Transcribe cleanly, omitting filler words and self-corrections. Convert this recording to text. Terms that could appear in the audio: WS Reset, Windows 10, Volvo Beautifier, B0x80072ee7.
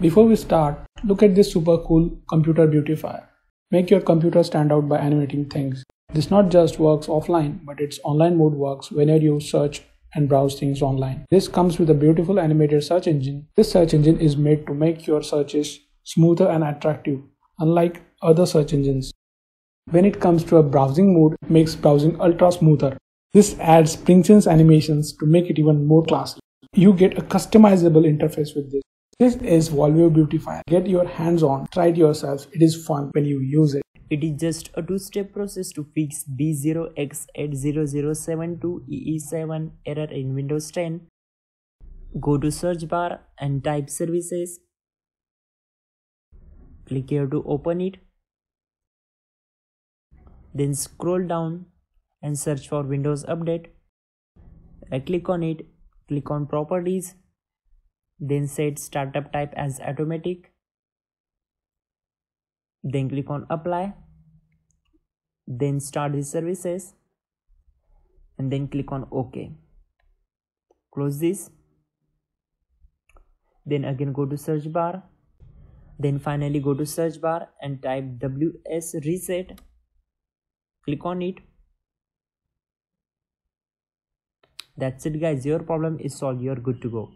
Before we start, look at this super cool computer beautifier. Make your computer stand out by animating things. This not just works offline, but its online mode works whenever you search and browse things online. This comes with a beautiful animated search engine. This search engine is made to make your searches smoother and attractive, unlike other search engines. When it comes to a browsing mode, it makes browsing ultra smoother. This adds prince's animations to make it even more classy. You get a customizable interface with this. This is Volvo Beautifier. Get your hands on, try it yourself. It is fun when you use it. It is just a two-step process to fix B0x80072ee7 error in Windows 10. Go to search bar and type services. Click here to open it. Then scroll down and search for Windows Update. Right click on it, click on Properties, then set Startup Type as Automatic. Then click on Apply, then start the services, and then click on OK. Close this, then again go to search bar, then finally go to search bar and type WS Reset. Click on it. That's it guys, your problem is solved, you're good to go.